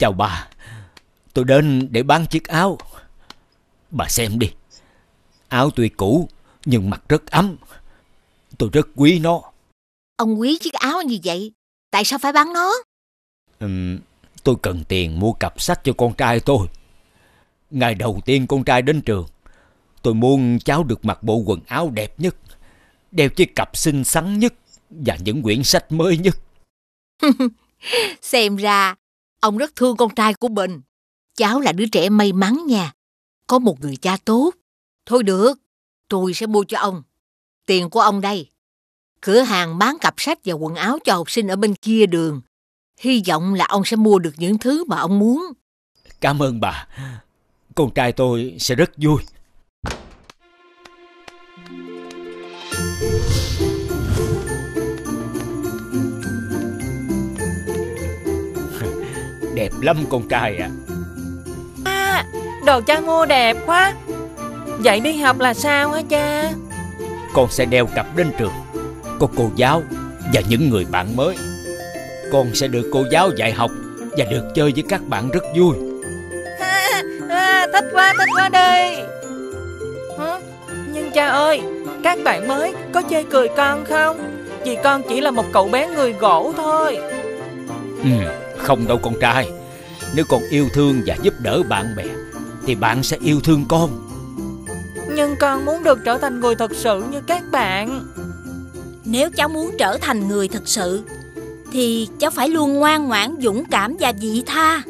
Chào bà, tôi đến để bán chiếc áo. Bà xem đi, áo tuy cũ nhưng mặc rất ấm. Tôi rất quý nó. Ông quý chiếc áo như vậy, tại sao phải bán nó? Tôi cần tiền mua cặp sách cho con trai tôi. Ngày đầu tiên con trai đến trường, tôi muốn cháu được mặc bộ quần áo đẹp nhất, đeo chiếc cặp xinh xắn nhất và những quyển sách mới nhất. Xem ra ông rất thương con trai của mình. Cháu là đứa trẻ may mắn nha, có một người cha tốt. Thôi được, tôi sẽ mua cho ông. Tiền của ông đây. Cửa hàng bán cặp sách và quần áo cho học sinh ở bên kia đường. Hy vọng là ông sẽ mua được những thứ mà ông muốn. Cảm ơn bà. Con trai tôi sẽ rất vui. Đẹp lắm con trai ạ. À, đồ cha mua đẹp quá. Vậy đi học là sao hả cha? Con sẽ đeo cặp đến trường, có cô giáo và những người bạn mới. Con sẽ được cô giáo dạy học và được chơi với các bạn rất vui. Thích quá đi. Nhưng cha ơi, các bạn mới có chê cười con không? Vì con chỉ là một cậu bé người gỗ thôi. Không đâu con trai. Nếu con yêu thương và giúp đỡ bạn bè thì bạn sẽ yêu thương con. Nhưng con muốn được trở thành người thật sự như các bạn. Nếu cháu muốn trở thành người thật sự thì cháu phải luôn ngoan ngoãn, dũng cảm và vị tha.